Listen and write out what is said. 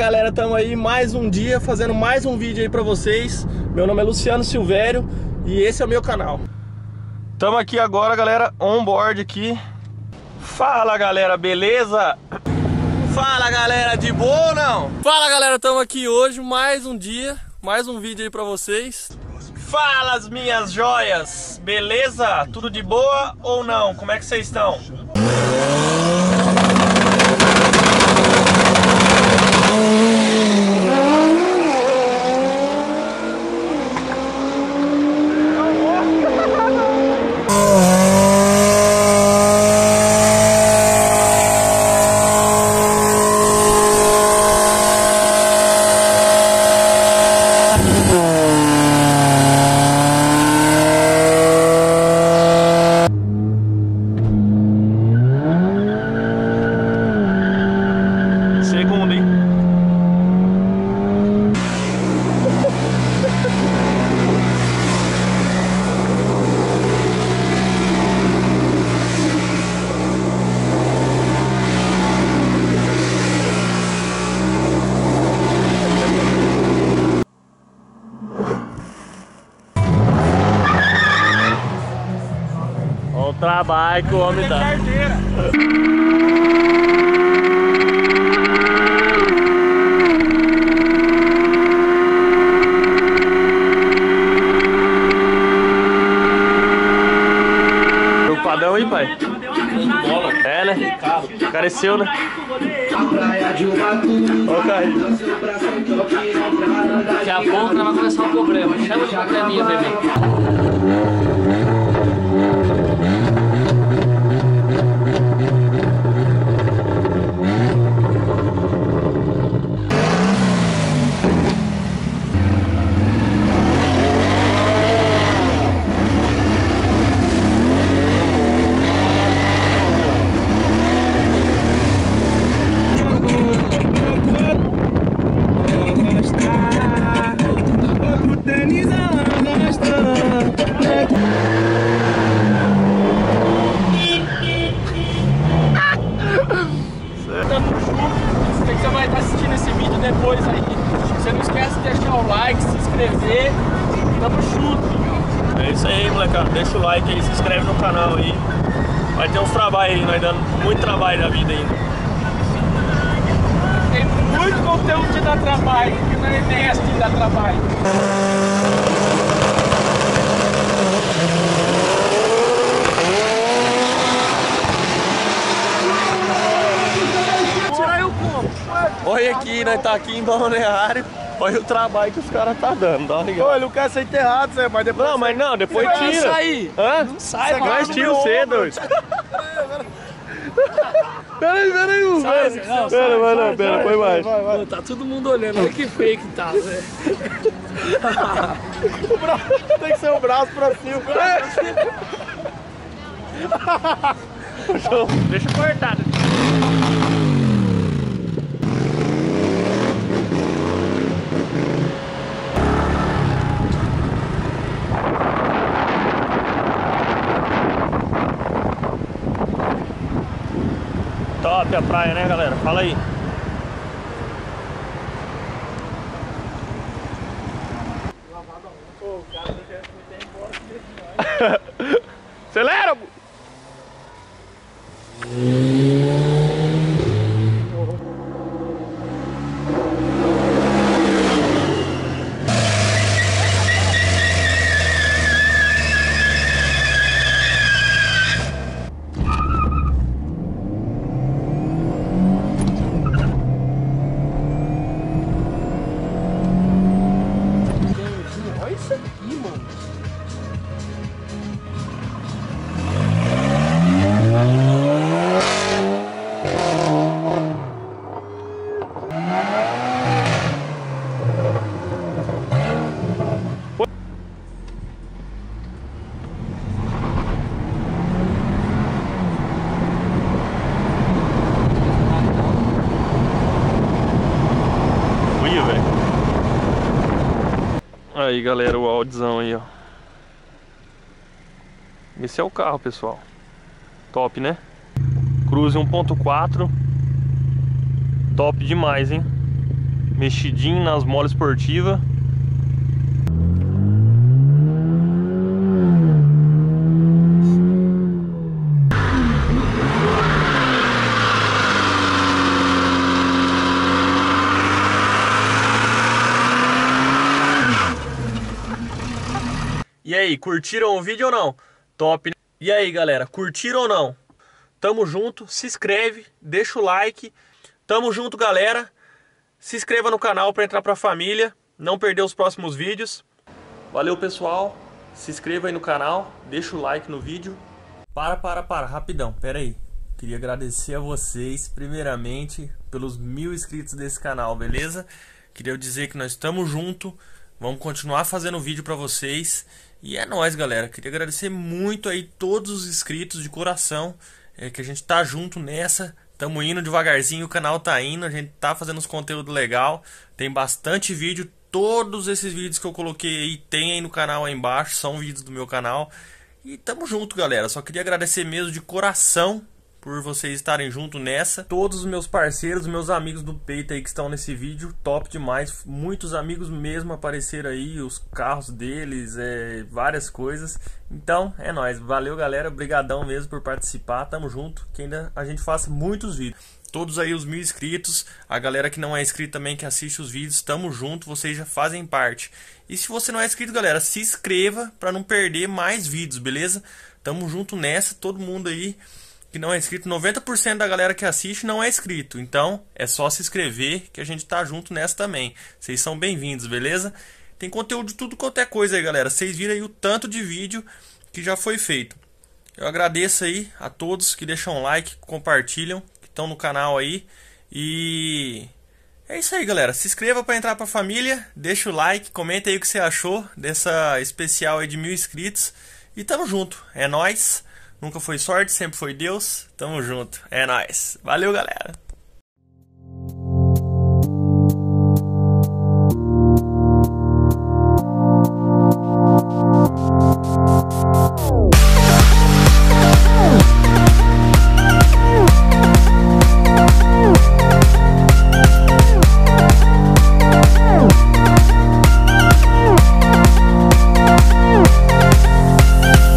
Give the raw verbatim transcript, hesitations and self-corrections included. galera, tamo aí mais um dia fazendo mais um vídeo aí pra vocês. Meu nome é Luciano Silvério e esse é o meu canal. Tamo aqui agora, galera, on board aqui. Fala, galera, beleza? Fala, galera, de boa ou não? Fala, galera, tamo aqui hoje mais um dia, mais um vídeo aí pra vocês. Fala, as minhas joias, beleza? Tudo de boa ou não? Como é que vocês estão? Trabalho que o homem dá. Preocupadão aí, pai? É, né? Careceu, né? Okay. Daqui a pouco nós vamos começar um problema. Chama de bacaninha, bebê. Deixa o like aí, se inscreve no canal aí. Vai ter uns trabalhos aí, nós dando muito trabalho na vida ainda. Tem muito conteúdo de dar trabalho, que não é ideia de dar trabalho. Tirar eu como? Olha aqui, nós tá aqui em Balneário. Olha o trabalho que os caras tá dando, tá ligado? Olha, o cara sai enterrado, Zé, mas depois... Não, mas não, depois tira. Não sai. Hã? Não sai, mano. Nós tira o C dois. Peraí, peraí, mano. Sai, Zé. Não, sai, mano, pera, põe mais. Vai, vai. Pô, tá todo mundo olhando, olha que feio que tá, Zé. O braço... Tem que ser o braço pra cima. Deixa cortado. Top a praia, né, galera? Fala aí. Acelera, bu! Aí, galera, o Audizão aí, ó. Esse é o carro, pessoal. Top, né? Cruze um ponto quatro. Top demais, hein? Mexidinho nas molas esportivas. E aí, curtiram o vídeo ou não? Top! E aí galera, curtiram ou não? Tamo junto, se inscreve, deixa o like. Tamo junto galera, se inscreva no canal para entrar pra família, não perder os próximos vídeos. Valeu pessoal, se inscreva aí no canal, deixa o like no vídeo. Para, para, para, rapidão, pera aí. Queria agradecer a vocês, primeiramente, pelos mil inscritos desse canal, beleza? Queria dizer que nós estamos junto. Vamos continuar fazendo vídeo pra vocês. E é nóis, galera. Queria agradecer muito aí todos os inscritos de coração. É que a gente tá junto nessa. Tamo indo devagarzinho, o canal tá indo. A gente tá fazendo uns conteúdos legal. Tem bastante vídeo. Todos esses vídeos que eu coloquei aí tem aí no canal aí embaixo. São vídeos do meu canal. E tamo junto, galera. Só queria agradecer mesmo de coração por vocês estarem junto nessa. Todos os meus parceiros, meus amigos do peito aí que estão nesse vídeo, top demais. Muitos amigos mesmo apareceram aí, os carros deles, é, várias coisas. Então, é nóis. Valeu, galera. Brigadão mesmo por participar. Tamo junto. Que ainda a gente faça muitos vídeos. Todos aí os mil inscritos. A galera que não é inscrito também, que assiste os vídeos. Tamo junto. Vocês já fazem parte. E se você não é inscrito, galera, se inscreva pra não perder mais vídeos, beleza? Tamo junto nessa. Todo mundo aí que não é inscrito, noventa por cento da galera que assiste não é inscrito, então é só se inscrever que a gente tá junto nessa também. Vocês são bem-vindos, beleza? Tem conteúdo de tudo quanto é coisa aí, galera. Vocês viram aí o tanto de vídeo que já foi feito. Eu agradeço aí a todos que deixam like, que compartilham, que estão no canal aí. E é isso aí, galera. Se inscreva para entrar pra família, deixa o like, comenta aí o que você achou dessa especial aí de mil inscritos. E tamo junto, é nóis! Nunca foi sorte, sempre foi Deus. Tamo junto. É nóis. Valeu, galera.